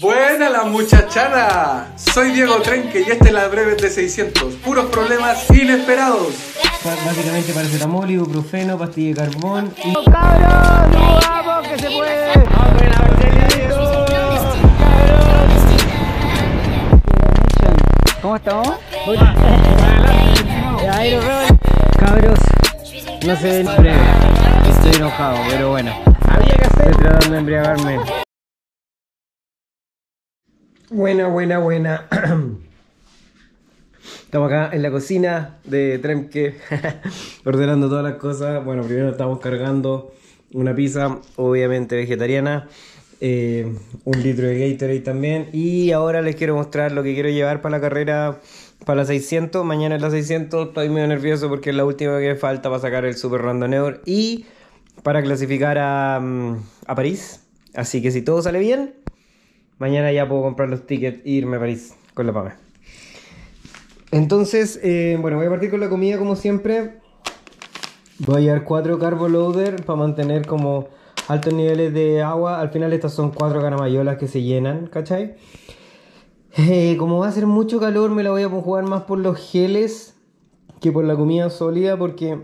Buena la muchachada, soy Diego Trenque y este es la Brevet de 600, puros problemas inesperados. Básicamente paracetamol, ibuprofeno, pastilla de carbón y... ¡Cabros! ¡Vamos que se puede! ¡Abre la botella! ¡Cabros! ¿Cómo estamos? Ahí nos vemos. Cabros, no se ven breve, estoy enojado, pero bueno, estoy tratando de embriagarme. Buena. Estamos acá en la cocina de Trenque, ordenando todas las cosas. Bueno, primero estamos cargando una pizza, obviamente vegetariana, un litro de Gatorade también. Y ahora les quiero mostrar lo que quiero llevar para la carrera, para la 600. Mañana es la 600, estoy medio nervioso porque es la última que falta para sacar el Super Randonneur y para clasificar a París. Así que si todo sale bien... mañana ya puedo comprar los tickets e irme a París con la PAME. Entonces, bueno, voy a partir con la comida como siempre. Voy a llevar 4 carbo loader para mantener como altos niveles de agua. Al final estas son 4 canamayolas que se llenan, ¿cachai? Como va a hacer mucho calor, me la voy a jugar más por los geles que por la comida sólida, porque...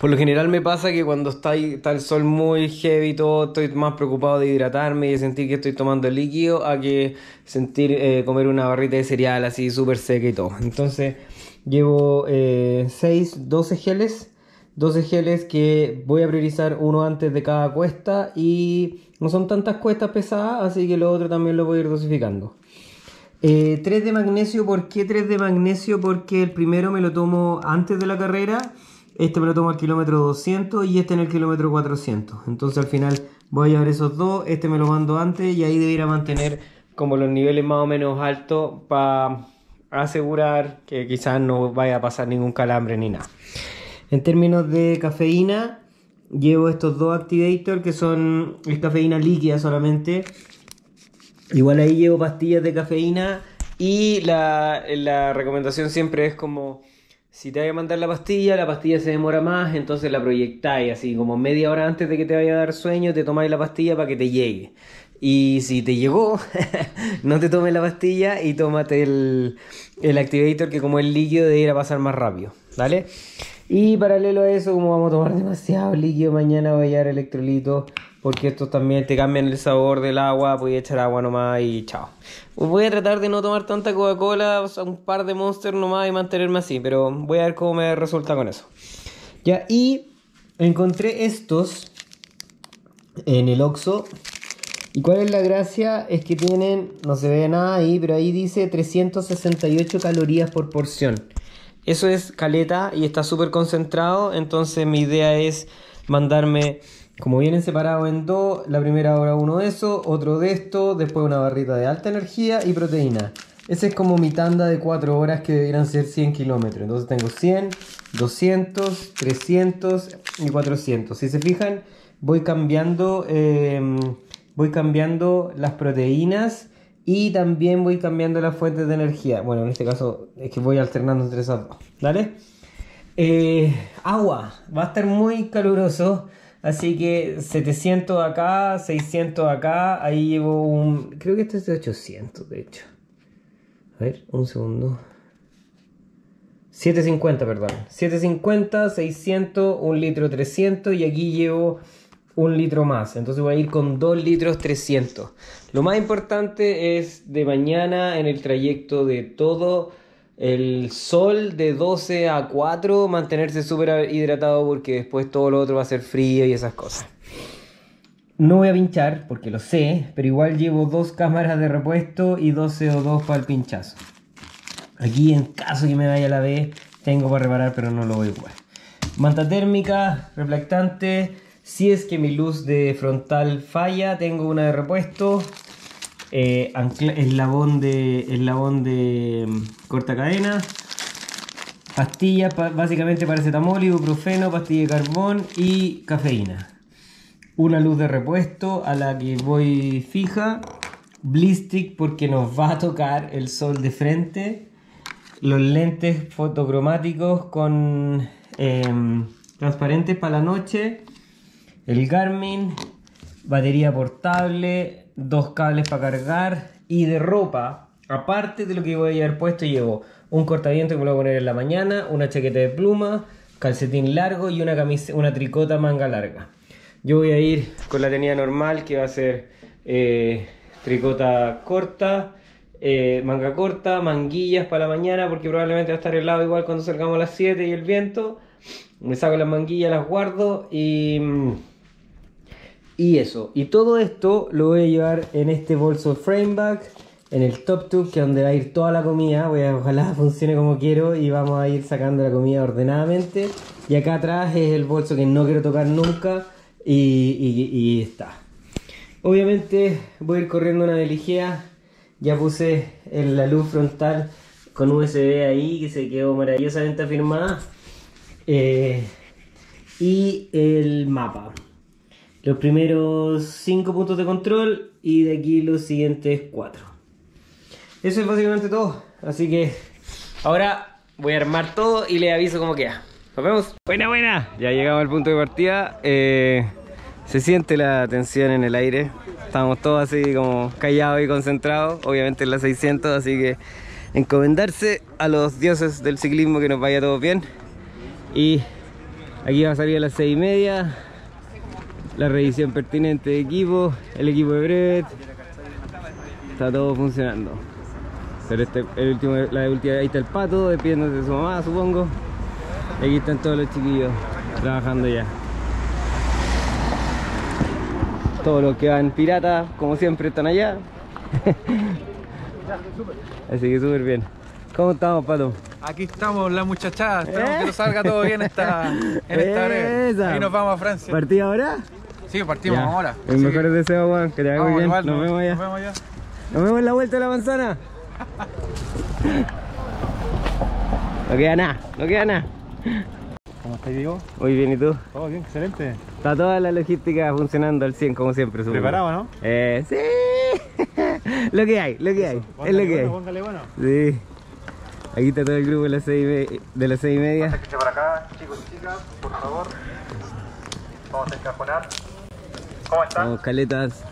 por lo general me pasa que cuando está el sol muy heavy y todo, estoy más preocupado de hidratarme y de sentir que estoy tomando líquido a que sentir comer una barrita de cereal así súper seca y todo. Entonces llevo 12 geles que voy a priorizar uno antes de cada cuesta, y no son tantas cuestas pesadas, así que lo otro también lo voy a ir dosificando. 3 de magnesio. ¿Por qué 3 de magnesio? Porque el primero me lo tomo antes de la carrera. Este me lo tomo al kilómetro 200 y este en el kilómetro 400. Entonces al final voy a llevar esos dos. Este me lo mando antes y ahí debería mantener como los niveles más o menos altos para asegurar que quizás no vaya a pasar ningún calambre ni nada. En términos de cafeína, llevo estos dos Activator que son cafeína líquida solamente. Igual ahí llevo pastillas de cafeína y la recomendación siempre es como... si te vaya a mandar la pastilla se demora más, entonces la proyectáis así como media hora antes de que te vaya a dar sueño, te tomáis la pastilla para que te llegue. Y si te llegó, no te tomes la pastilla y tómate el Activator, que como es líquido debe ir a pasar más rápido, ¿vale? Y paralelo a eso, como vamos a tomar demasiado líquido, mañana voy a llevar electrolitos, porque estos también te cambian el sabor del agua, voy a echar agua nomás y chao. Voy a tratar de no tomar tanta Coca-Cola, o sea, un par de Monster nomás y mantenerme así, pero voy a ver cómo me resulta con eso. Ya, y encontré estos en el Oxxo. ¿Y cuál es la gracia? Es que tienen, no se ve nada ahí, pero ahí dice 368 calorías por porción. Eso es caleta y está súper concentrado, entonces mi idea es mandarme... como vienen separados en dos, la primera hora uno de eso, otro de esto, después una barrita de alta energía y proteína. Esa es como mi tanda de 4 horas que deberían ser 100 kilómetros. Entonces tengo 100, 200, 300 y 400. Si se fijan, voy cambiando las proteínas y también voy cambiando las fuentes de energía. Bueno, en este caso es que voy alternando entre esas dos. ¿Vale? Agua. Va a estar muy caluroso. Así que 700 acá, 600 acá, ahí llevo un... creo que este es de 800, de hecho. A ver, un segundo. 750, perdón. 750, 600, 1 litro 300 y aquí llevo 1 litro más. Entonces voy a ir con 2 litros 300. Lo más importante es de mañana en el trayecto de todo... el sol de 12 a 4, mantenerse súper hidratado porque después todo lo otro va a ser frío y esas cosas. No voy a pinchar porque lo sé, pero igual llevo 2 cámaras de repuesto y 2 CO2 para el pinchazo. Aquí en caso que me vaya la B, tengo para reparar, pero no lo voy a ocupar. Manta térmica, reflectante, si es que mi luz de frontal falla, tengo una de repuesto. Eslabón de corta cadena, pastillas, básicamente paracetamol, ibuprofeno, pastilla de carbón y cafeína, una luz de repuesto a la que voy fija, blistick porque nos va a tocar el sol de frente, los lentes fotocromáticos con transparentes para la noche, el Garmin, batería portable, dos cables para cargar, y de ropa, aparte de lo que voy a llevar puesto, llevo un cortaviento que me lo voy a poner en la mañana, una chaqueta de pluma, calcetín largo y una camisa, una tricota manga larga. Yo voy a ir con la tenida normal, que va a ser tricota corta, manga corta, manguillas para la mañana, porque probablemente va a estar helado igual cuando salgamos a las 7 y el viento. Me saco las manguillas, las guardo y eso. Y todo esto lo voy a llevar en este bolso frame bag, en el top tube, que es donde va a ir toda la comida. Voy a, ojalá funcione como quiero, y vamos a ir sacando la comida ordenadamente. Y acá atrás es el bolso que no quiero tocar nunca y está. Obviamente voy a ir corriendo una beligea. Ya puse la luz frontal con USB ahí, que se quedó maravillosamente afirmada. Y el mapa, los primeros 5 puntos de control, y de aquí los siguientes 4. Eso es básicamente todo, así que ahora voy a armar todo y les aviso cómo queda. Nos vemos. Buena, buena, ya llegamos al punto de partida. Se siente la tensión en el aire, estamos todos así como callados y concentrados, obviamente en la 600, así que encomendarse a los dioses del ciclismo que nos vaya todo bien. Y aquí va a salir a las 6:30 la revisión pertinente de equipo, el equipo de Brevet, está todo funcionando. Pero ahí está el Pato despidiéndose de su mamá, supongo. Y aquí están todos los chiquillos trabajando ya. Todos los que van piratas, como siempre, están allá. Así que súper bien. ¿Cómo estamos, Pato? Aquí estamos, la muchachada, esperamos que nos salga todo bien en esta breve. Y nos vamos a Francia. ¿Partimos ahora? Sí, partimos ya. Ahora. Los mejores deseos, Juan, que te haga muy bien. Igual, nos vemos allá. Nos vemos en la vuelta de la manzana. No queda nada, no queda nada. ¿Cómo estás, Diego? Muy bien, ¿y tú? Todo bien, excelente. Está toda la logística funcionando al 100, como siempre. ¿Preparado, no? Sí. Lo que hay. Póngale, es lo que hay. Póngale bueno. Sí. Aquí está todo el grupo de las 6:30. Pásense para acá, chicos y chicas, por favor. Vamos a encajonar. ¿Cómo están? Vamos, caletas.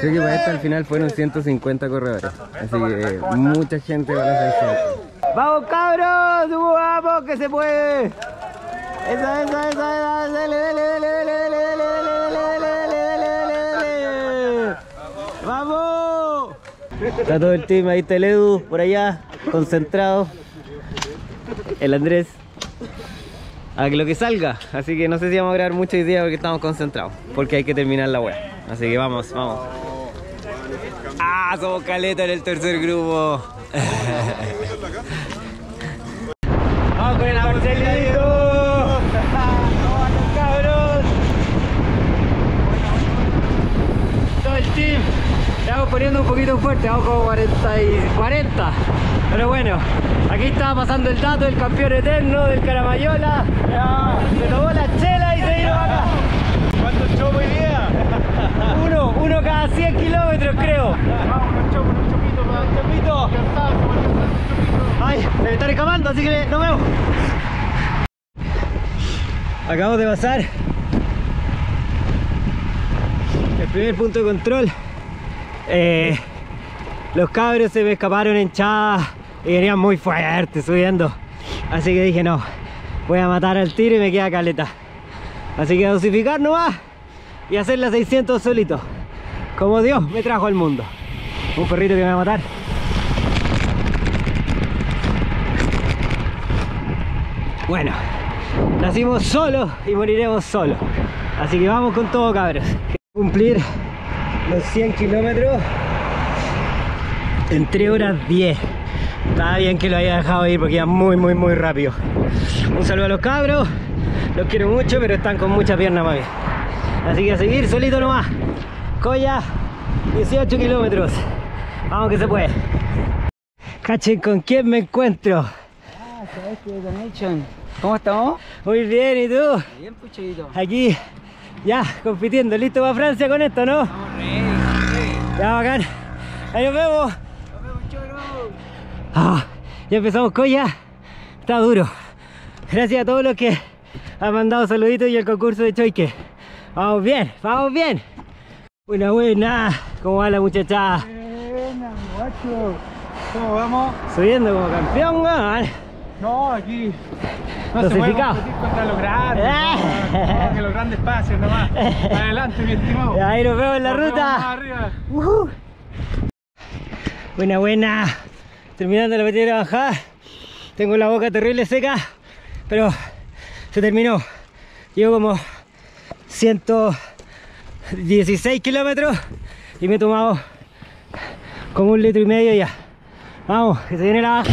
Creo que para esto al final fueron 150 corredores. Así que mucha gente va a la 600. ¡Vamos, cabros! ¡Vamos, que se puede! ¡Esa! ¡Dale! ¡Vamos! Está todo el team, ahí está el Edu, por allá. Concentrado, el Andrés, a lo que salga. Así que no sé si vamos a grabar mucho hoy día porque estamos concentrados, porque hay que terminar la web. Así que vamos. Ah, somos caleta en el tercer grupo. Vamos con el Marcelito. Vamos, cabros. Todo el team. Estamos poniendo un poquito fuerte, vamos como 40. Pero bueno, aquí estaba pasando el dato del campeón eterno, del Caramayola. Se tomó la chela y se vino acá. ¿Cuántos chopos hoy día? Uno cada 100 kilómetros, creo. Vamos, un chopito. Ay, se me está recamando, así que nos vemos. Acabamos de pasar el primer punto de control. Los cabros se me escaparon hinchadas y venían muy fuerte subiendo, así que dije no, voy a matar al tiro y me queda caleta, así que dosificar nomás y hacer las 600 solito, como Dios me trajo al mundo. Un perrito que me va a matar. Bueno, nacimos solos y moriremos solos, así que vamos con todo, cabros. Cumplir los 100 kilómetros en 3 horas 10. Estaba bien que lo haya dejado ir porque iba muy rápido. Un saludo a los cabros, los quiero mucho, pero están con mucha pierna mami, así que a seguir solito nomás. Colla, 18 kilómetros, vamos que se puede. Cachen con quién me encuentro. ¿Cómo estamos? Muy bien, ¿y tú? Bien, puchito. Aquí ya, compitiendo, listo para Francia con esto, ¿no? Estamos ready. Ya, bacán. Ahí nos vemos. Nos vemos, choro. Ah, ya empezamos, colla. Está duro. Gracias a todos los que han mandado saluditos y el concurso de Choike. Vamos bien, vamos bien. Buena, buena, ¿cómo va la muchacha? Buena, muchacho. ¿Cómo vamos? Subiendo como campeón, ¿no? No, aquí no se puede competir contra los grandes, no, que los grandes pasen nomás. Adelante, mi estimado. Ahí nos vemos en la ruta. Buena, buena. Terminando la primera bajada. Tengo la boca terrible seca, pero se terminó. Llevo como 116 kilómetros y me he tomado como 1,5 litros ya. Vamos, que se viene la baja.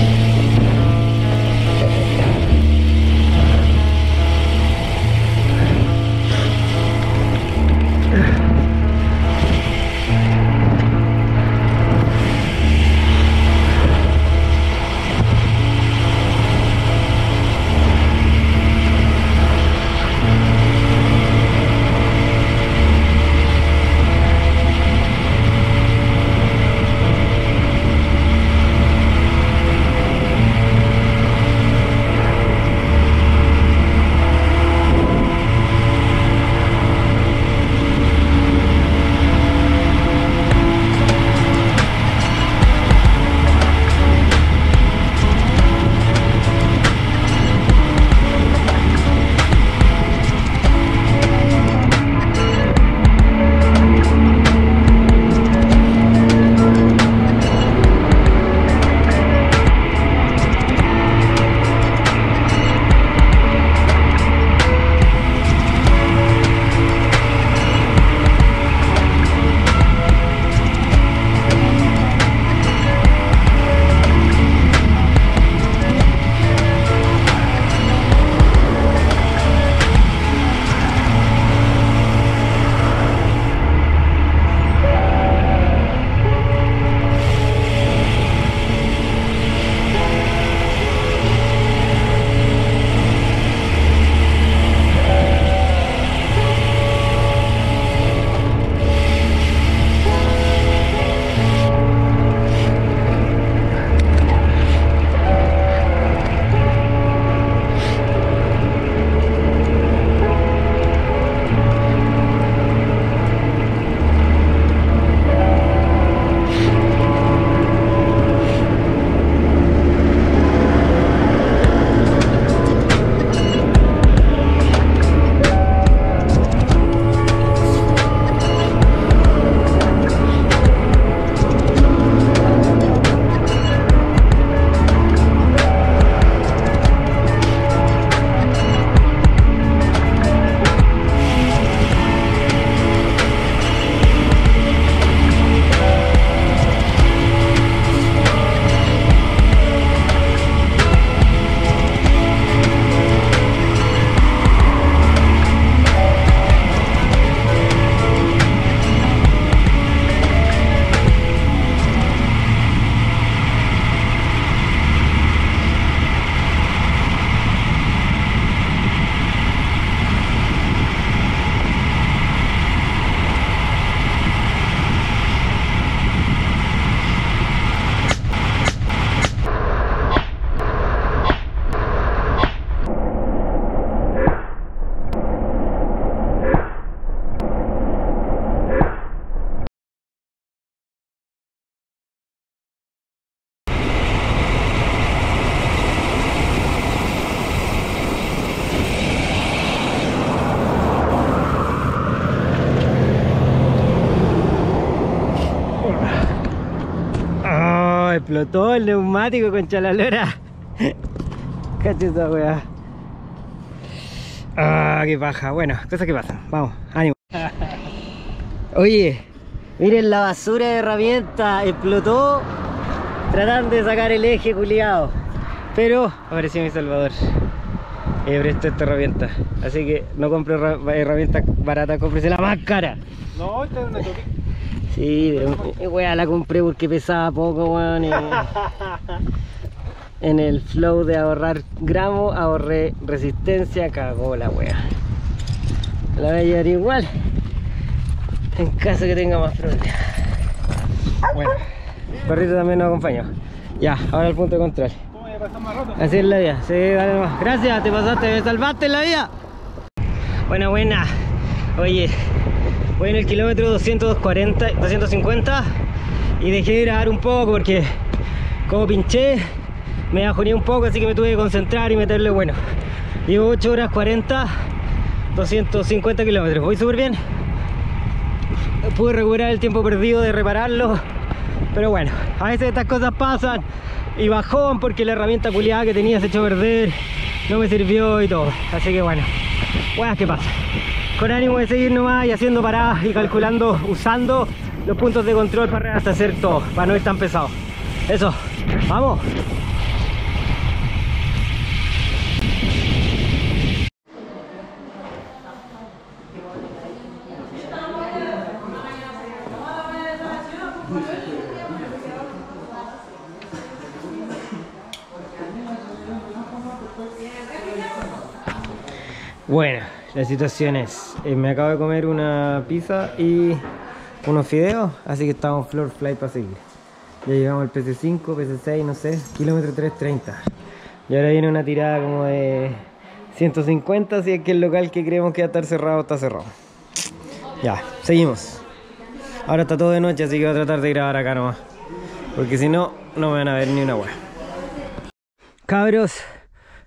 Explotó el neumático, concha la lora. Cacha esa weá. Ah, qué paja. Bueno, cosas que pasan. Vamos, ánimo. Oye, miren la basura de herramientas. Explotó. Tratan de sacar el eje, culiado. Pero apareció mi salvador. Presto esta herramienta. Así que no compro herramientas baratas, cómprese la más cara. No, esta es una toquita. Sí, weá, la compré porque pesaba poco, weón. En el flow de ahorrar gramos, ahorré resistencia, cagó la weá. La voy a llevar igual, en caso que tenga más problemas. Bueno, el perrito también nos acompañó. Ya, ahora el punto de control. ¿Cómo voy a pasar más roto? Así es la vida, sí, dale nomás. Gracias, te pasaste, me salvaste en la vida. Buena, buena. Oye, Voy en el kilómetro 240, 250 y dejé de grabar un poco porque como pinché me bajoné un poco, así que me tuve que concentrar y meterle bueno. Llevo 8 horas 40, 250 kilómetros. Voy súper bien. Pude recuperar el tiempo perdido de repararlo, pero bueno, a veces estas cosas pasan. Y bajón porque la herramienta culiada que tenía se echó a perder, no me sirvió y todo. Así que bueno, weas que pasa. Con ánimo de seguir nomás y haciendo paradas y calculando, usando los puntos de control para rehacer todo, para no ir tan pesado. Eso, vamos. Bueno, la situación es, me acabo de comer una pizza y unos fideos, así que estamos floor flight para seguir. Ya llegamos al PC5, PC6, no sé, kilómetro 330. Y ahora viene una tirada como de 150, si es que el local que creemos que va a estar cerrado, está cerrado. Ya, seguimos. Ahora está todo de noche, así que voy a tratar de grabar acá nomás, porque si no, no me van a ver ni una wea. Cabros,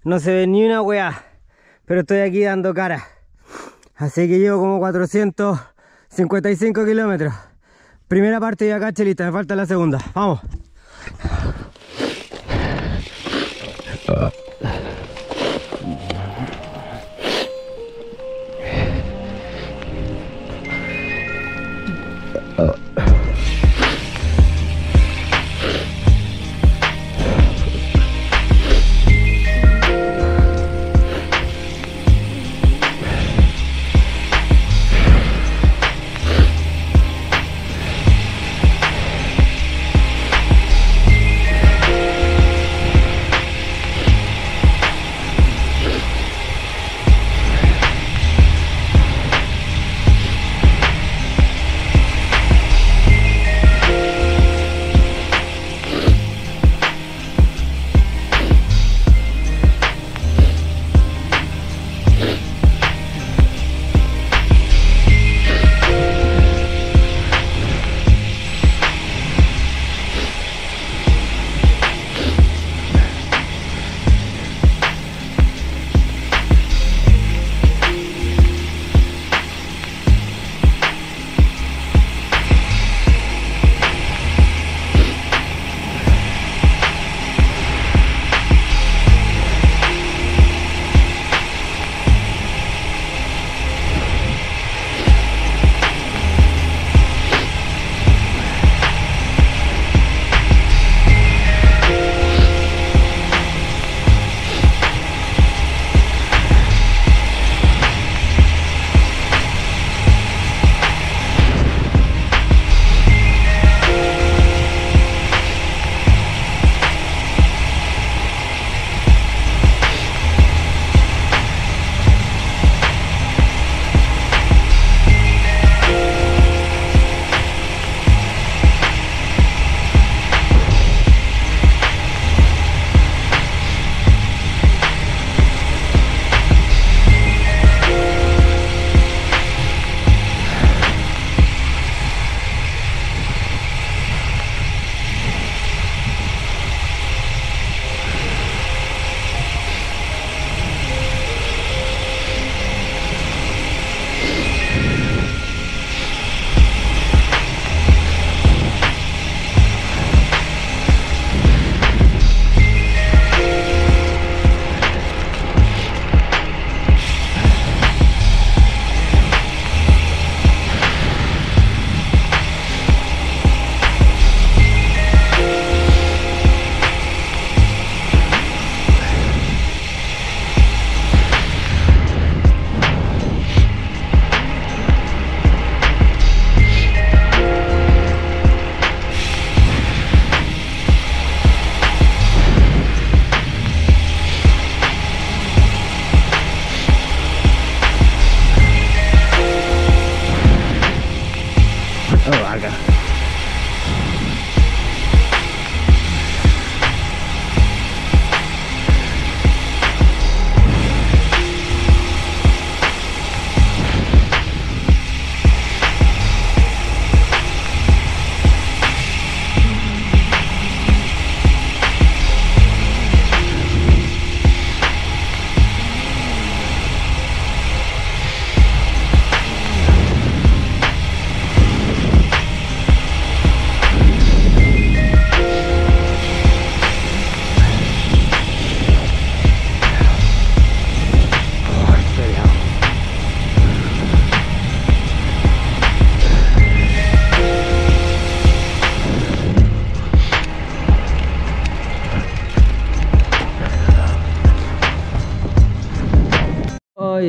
no se ve ni una wea. Pero estoy aquí dando cara. Así que llevo como 455 kilómetros. Primera parte de acá, chelita. Me falta la segunda. Vamos.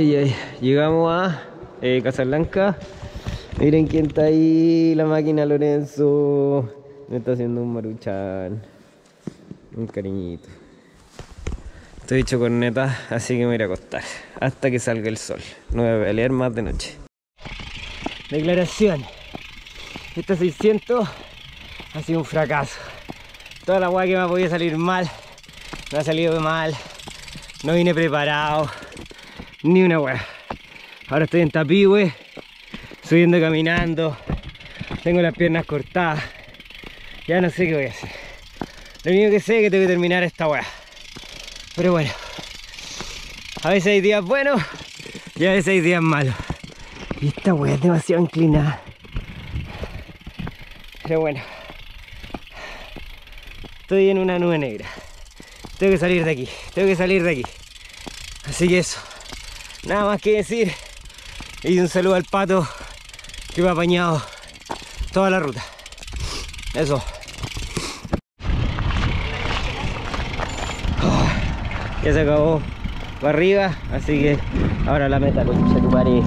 ay, ay. Llegamos a Casablanca. Miren quién está ahí, la máquina Lorenzo. Me está haciendo un maruchan. Un cariñito. Estoy hecho corneta, así que me voy a ir a acostar. Hasta que salga el sol. No voy a pelear más de noche. Declaración. Esta 600 ha sido un fracaso. Toda la hueá que me podía salir mal, me ha salido mal. No vine preparado. Ni una hueá. Ahora estoy en Tapihue, subiendo caminando. Tengo las piernas cortadas. Ya no sé qué voy a hacer. Lo único que sé es que tengo que terminar esta hueá. Pero bueno, a veces hay días buenos y a veces hay días malos. Y esta hueá es demasiado inclinada. Pero bueno, estoy en una nube negra. Tengo que salir de aquí, tengo que salir de aquí. Así que eso, nada más que decir. Y un saludo al Pato, que me ha apañado toda la ruta. Eso. Oh, ya se acabó para arriba, así que ahora la meta, concha tu pared.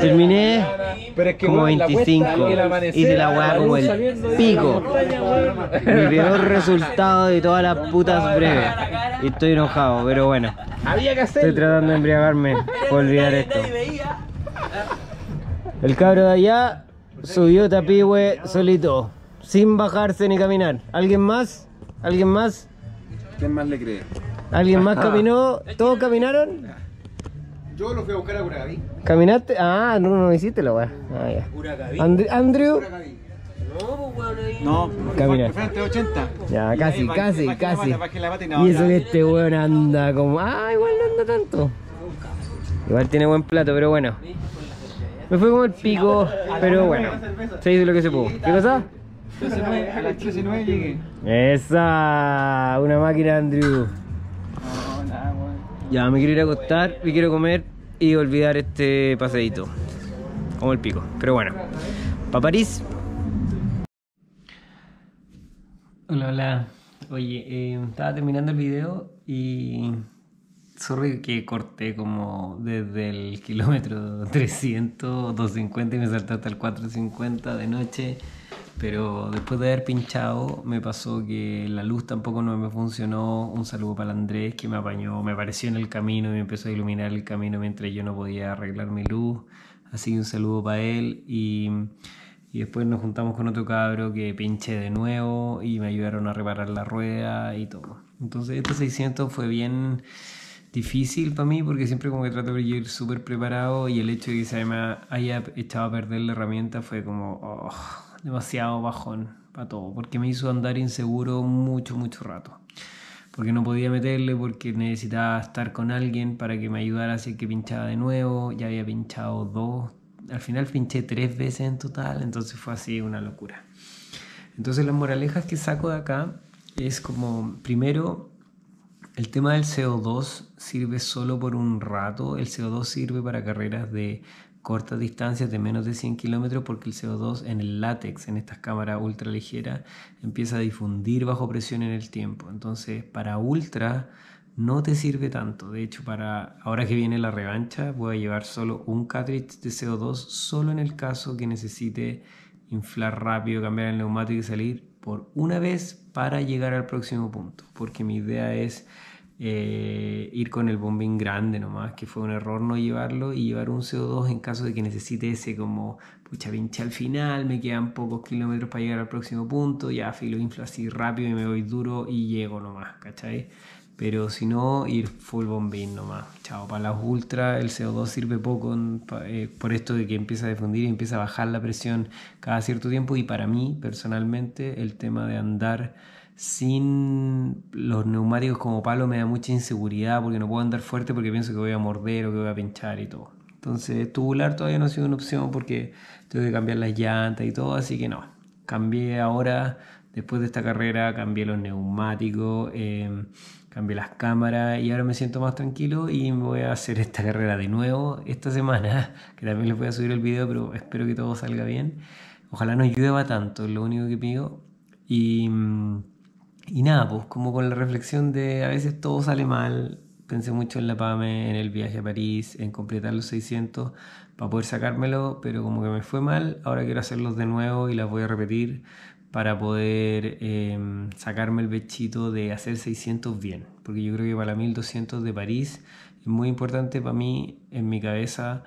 Terminé como 25 y de la weá como el pico. Mi peor resultado de todas las putas breves. Y estoy enojado, pero bueno. Estoy tratando de embriagarme por olvidar esto. El cabro de allá subió Tapihue solito, sin bajarse ni caminar. ¿Alguien más? ¿Alguien más? ¿Quién más le cree? ¿Alguien más caminó? ¿Todos caminaron? Yo lo fui a buscar a Curacaví. ¿Caminaste? Ah, no hiciste la weá. Ah, ya. Curacaví. ¿Andrew? Curacaví. No, pues no. Caminaste. Frente 80. Ya, casi. Y eso que este weón anda como... Ah, igual no anda tanto. Igual tiene buen plato, pero bueno. Me fue como el pico, pero bueno. Se hizo lo que se pudo. ¿Qué pasa? A las 19 llegué. ¡Esa! Una máquina, Andrew. Ya, me quiero ir a acostar, me quiero comer y olvidar este paseíto. Como el pico, pero bueno. Pa' París. Hola. Oye, estaba terminando el video y... Sorry que corté como desde el kilómetro 300, 250 y me salté hasta el 450 de noche. Pero después de haber pinchado me pasó que la luz tampoco no me funcionó. Un saludo para el Andrés que me apañó, me apareció en el camino y me empezó a iluminar el camino mientras yo no podía arreglar mi luz. Así que un saludo para él. Y después nos juntamos con otro cabro que pinché de nuevo y me ayudaron a reparar la rueda y todo. Entonces este 600 fue bien difícil para mí porque siempre como que trato de ir súper preparado y el hecho de que se me haya echado a perder la herramienta fue como... Oh, demasiado bajón para todo, porque me hizo andar inseguro mucho rato, porque no podía meterle, porque necesitaba estar con alguien para que me ayudara, así que pinchaba de nuevo, ya había pinchado dos, al final pinché 3 veces en total, entonces fue así una locura. Entonces las moralejas que saco de acá es como, primero, el tema del CO2 sirve solo por un rato, el CO2 sirve para carreras de cortas distancias de menos de 100 kilómetros porque el CO2 en el látex, en estas cámaras ultra ligeras, empieza a difundir bajo presión en el tiempo. Entonces, para ultra no te sirve tanto. De hecho, para ahora que viene la revancha, voy a llevar solo un cartridge de CO2, solo en el caso que necesite inflar rápido, cambiar el neumático y salir por una vez para llegar al próximo punto. Porque mi idea es... ir con el bombín grande nomás, que fue un error no llevarlo y llevar un CO2 en caso de que necesite ese como, pucha, pinche al final, me quedan pocos kilómetros para llegar al próximo punto, ya filo, inflo así rápido y me voy duro y llego nomás, ¿cachai? Pero si no, ir full bombín nomás, chao. Para las ultra el CO2 sirve poco por esto de que empieza a difundir y empieza a bajar la presión cada cierto tiempo y para mí, personalmente, el tema de andar sin los neumáticos como palo me da mucha inseguridad porque no puedo andar fuerte porque pienso que voy a morder o que voy a pinchar y todo. Entonces tubular todavía no ha sido una opción porque tengo que cambiar las llantas y todo, así que no. Cambié ahora, después de esta carrera, cambié los neumáticos, cambié las cámaras y ahora me siento más tranquilo y me voy a hacer esta carrera de nuevo esta semana, que también les voy a subir el video, pero espero que todo salga bien. Ojalá no llueva tanto, es lo único que pido. Y nada, pues como con la reflexión de a veces todo sale mal, pensé mucho en la PAME, en el viaje a París, en completar los 600 para poder sacármelo, pero como que me fue mal, ahora quiero hacerlos de nuevo y las voy a repetir para poder sacarme el pechito de hacer 600 bien, porque yo creo que para la 1200 de París es muy importante para mí, en mi cabeza,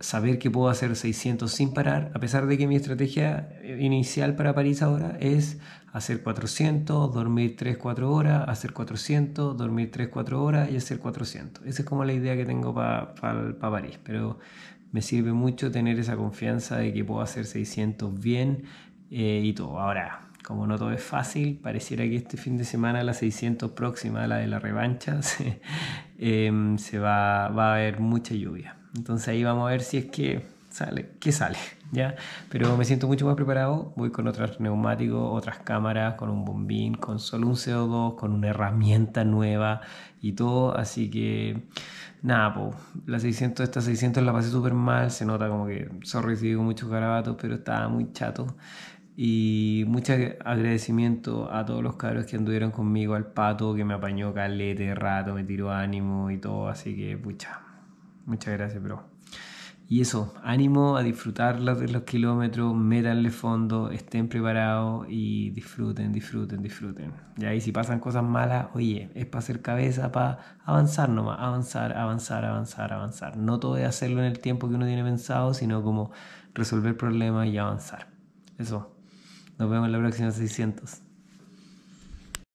saber que puedo hacer 600 sin parar, a pesar de que mi estrategia inicial para París ahora es hacer 400, dormir 3-4 horas, hacer 400, dormir 3-4 horas y hacer 400. Esa es como la idea que tengo para París, pero me sirve mucho tener esa confianza de que puedo hacer 600 bien y todo. Ahora, como no todo es fácil, pareciera que este fin de semana la 600 próxima, la de la revancha, se va a haber mucha lluvia. Entonces ahí vamos a ver si es que sale, qué sale, ¿ya? Pero me siento mucho más preparado, voy con otros neumáticos, otras cámaras, con un bombín, con solo un CO2, con una herramienta nueva y todo, así que nada, pues, la 600, esta 600 la pasé súper mal, se nota como que, sorry si digo muchos garabatos, pero estaba muy chato. Y mucho agradecimiento a todos los cabros que anduvieron conmigo, al Pato que me apañó calete rato, me tiró ánimo y todo, así que pucha, muchas gracias, bro. Y eso, ánimo a disfrutar los kilómetros, métanle fondo, estén preparados y disfruten, disfruten, disfruten. Ya, y si pasan cosas malas, oye, es para hacer cabeza, para avanzar nomás, avanzar, avanzar, avanzar, avanzar. No todo es hacerlo en el tiempo que uno tiene pensado, sino como resolver problemas y avanzar. Eso. Nos vemos en la próxima 600.